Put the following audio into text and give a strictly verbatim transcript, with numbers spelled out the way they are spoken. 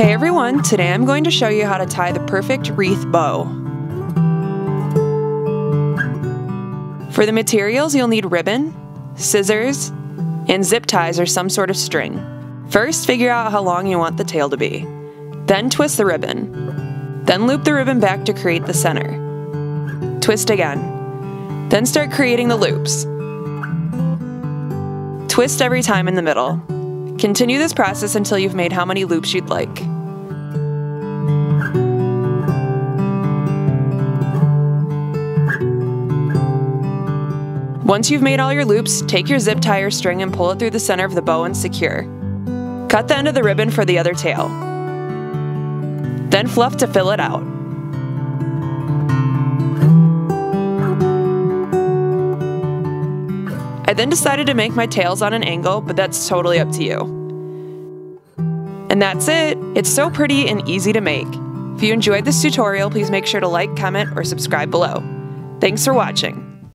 Hey everyone, today I'm going to show you how to tie the perfect wreath bow. For the materials, you'll need ribbon, scissors, and zip ties or some sort of string. First, figure out how long you want the tail to be. Then twist the ribbon. Then loop the ribbon back to create the center. Twist again. Then start creating the loops. Twist every time in the middle. Continue this process until you've made how many loops you'd like. Once you've made all your loops, take your zip tie or string and pull it through the center of the bow and secure. Cut the end of the ribbon for the other tail. Then fluff to fill it out. I then decided to make my tails on an angle, but that's totally up to you. And that's it! It's so pretty and easy to make. If you enjoyed this tutorial, please make sure to like, comment, or subscribe below. Thanks for watching!